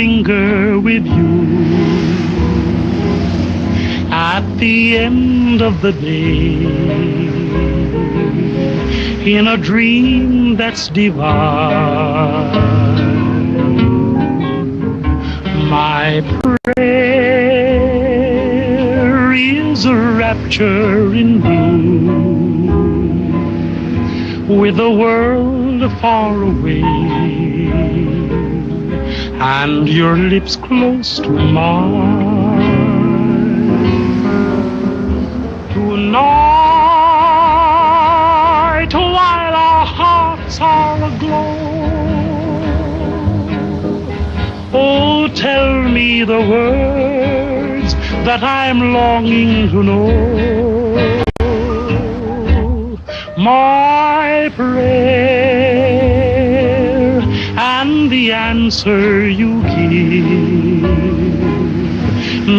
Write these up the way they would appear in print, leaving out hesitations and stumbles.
linger with you at the end of the day in a dream that's divine. My prayer is a rapture in blue with the world far away and your lips close to mine. Tonight, while our hearts are aglow, oh, tell me the words that I'm longing to know. My prayer and the answer you give,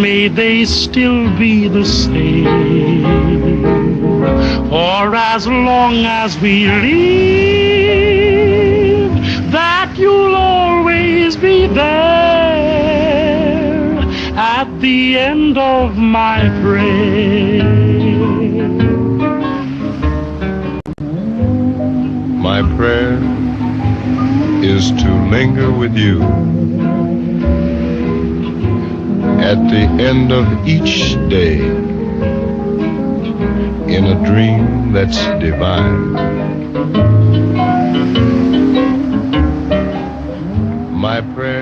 may they still be the same, or as long as we live, that you'll always be there at the end of my prayer. My prayer is to linger with you at the end of each day in a dream that's divine. My prayer